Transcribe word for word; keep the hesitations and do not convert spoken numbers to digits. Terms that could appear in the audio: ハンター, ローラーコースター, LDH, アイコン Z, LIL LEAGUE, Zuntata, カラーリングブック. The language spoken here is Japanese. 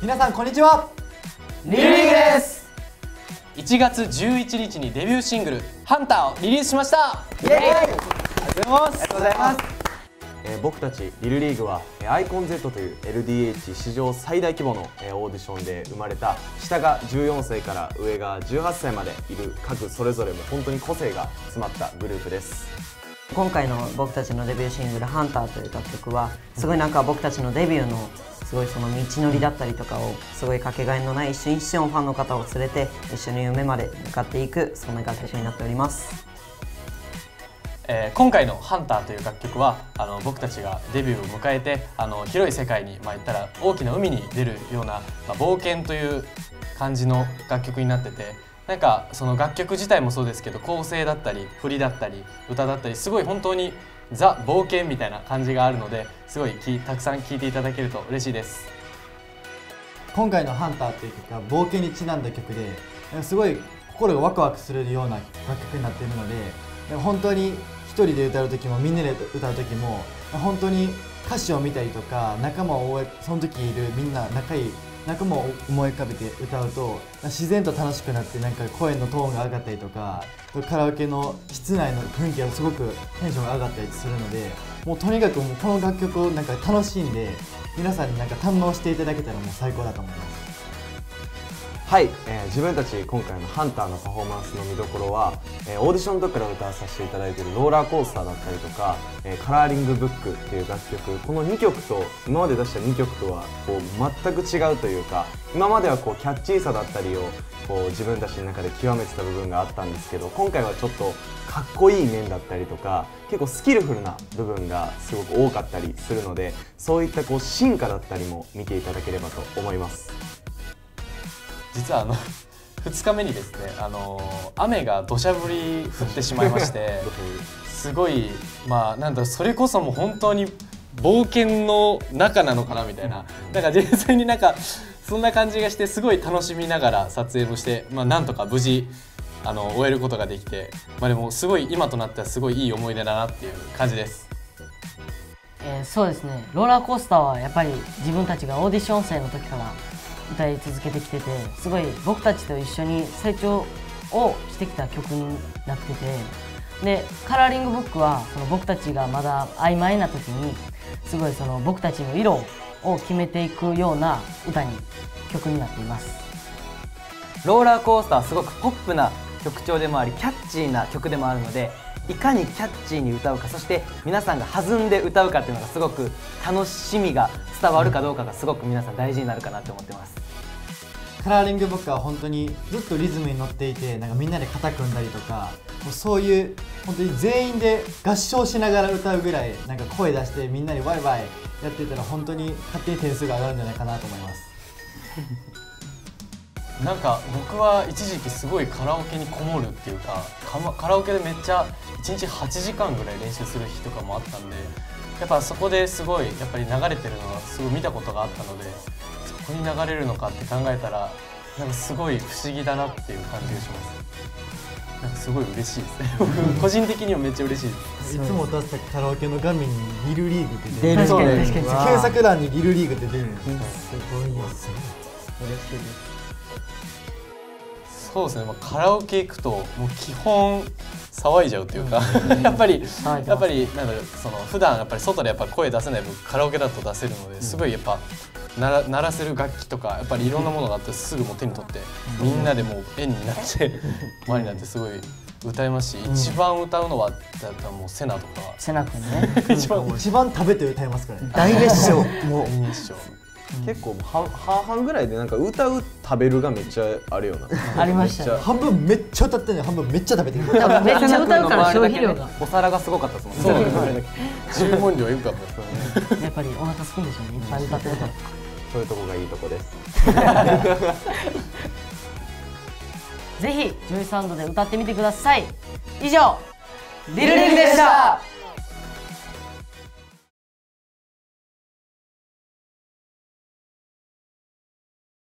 皆さんこんにちは、リルリーグです。いちがつじゅういちにちにデビューシングル「ハンター」をリリースしました。イエーイ、ありがとうございます。ありがとうございます。えー、僕たちリルリーグはアイコン Z という エルディーエイチ 史上最大規模のオーディションで生まれた、下がじゅうよんさいから上がじゅうはっさいまでいる各それぞれも本当に個性が詰まったグループです。今回の僕たちのデビューシングル「ハンター」という楽曲はすごいなんか僕たちのデビューのすごいその道のりだったりとかをすごいかけがえのない一瞬一瞬をファンの方を連れて一緒に夢まで向かっていく、そんな楽曲になっております。えー、今回の「ハンター」という楽曲はあの僕たちがデビューを迎えてあの広い世界に、まあ、言ったら大きな海に出るような、まあ、冒険という感じの楽曲になってて。なんかその楽曲自体もそうですけど、構成だったり振りだったり歌だったりすごい本当にザ・冒険みたいな感じがあるので、すごいたくさん聴いていただけると嬉しいです。今回の「ハンター」という曲は冒険にちなんだ曲で、すごい心がワクワクするような楽曲になっているので、本当に一人で歌う時もみんなで歌う時も本当に歌詞を見たりとか仲間を応援、その時いるみんな仲いい仲間を思い浮かべて歌うと自然と楽しくなって、なんか声のトーンが上がったりとか、カラオケの室内の雰囲気がすごくテンションが上がったりするので、もうとにかくもうこの楽曲をなんか楽しんで皆さんになんか堪能していただけたらもう最高だと思います。はい、えー、自分たち今回の「ハンター」のパフォーマンスの見どころは、えー、オーディションとかで歌わさせていただいている「ローラーコースター」だったりとか「えー、カラーリングブック」っていう楽曲、このにきょくと今まで出したにきょくとはこう全く違うというか、今まではこうキャッチーさだったりをこう自分たちの中で極めてた部分があったんですけど、今回はちょっとかっこいい面だったりとか結構スキルフルな部分がすごく多かったりするので、そういったこう進化だったりも見ていただければと思います。実はあのふつかめにですね、あの雨が土砂降り降ってしまいましてすごい、まあなんだろう、それこそもう本当に冒険の中なのかなみたいな、なんか実際になんかそんな感じがして、すごい楽しみながら撮影もして、まあ、なんとか無事あの終えることができて、まあ、でもすごい今となってはすごいいい思い出だなっていう感じです。えー、そうですね、ローラーコースターはやっぱり自分たちがオーディション生の時から歌い続けてきてて、すごい僕たちと一緒に成長をしてきた曲になってて、でカラーリングブックはその僕たちがまだ曖昧な時にすごいその僕たちの色を決めていくような歌に曲になっています。ローラーコースターはすごくポップな曲調でもありキャッチーな曲でもあるので、いかにキャッチーに歌うか、そして皆さんが弾んで歌うかっていうのがすごく楽しみが伝わるかどうかがすごく皆さん大事になるかなと思ってます。カラーリングブックは本当にずっとリズムに乗っていて、なんかみんなで肩組んだりとか、もうそういう本当に全員で合唱しながら歌うぐらいなんか声出してみんなにワイワイやっていたら本当に勝手に点数が上がるんじゃないかなと思います。なんか僕は一時期すごいカラオケにこもるっていうか、カラオケでめっちゃいちにちはちじかんぐらい練習する日とかもあったんで、やっぱそこですごいやっぱり流れてるのはすごい見たことがあったので、そこに流れるのかって考えたらなんかすごい不思議だなっていう感じがします。なんかすごい嬉しいですね僕個人的にもめっちゃ嬉しいですいつも歌ったカラオケの画面に「リルリーグ」って出る、確かに確かに検索欄に「リルリーグ」って出るんですよ。すごいですね、嬉しいです。そうですね、まあ、カラオケ行くともう基本騒いじゃうというかやっぱりやっぱりなんだろう、その普段やっぱり外でやっぱ声出せない分カラオケだと出せるので、すごいやっぱ鳴ら、鳴らせる楽器とかやっぱりいろんなものがあってすぐもう手に取ってみんなでもう円になって前になってすごい歌いますし、一番歌うのはだったらもうセナとか、セナ君ね一番一番食べて歌いますからね、大熱唱もう熱唱結構半々ぐらいで、なんか歌う食べるがめっちゃあるよなありましたね。半分めっちゃ歌ってんのに半分めっちゃ食べてる、めっちゃ歌うから消費量が、お皿がすごかったですもんね。そう注文量がよかったですね。やっぱりお腹すくんでしょうね、いっぱい歌ってるから。そういうとこがいいとこです。ぜひジョイサウンドで歌ってみてください。以上、リルリーグでした。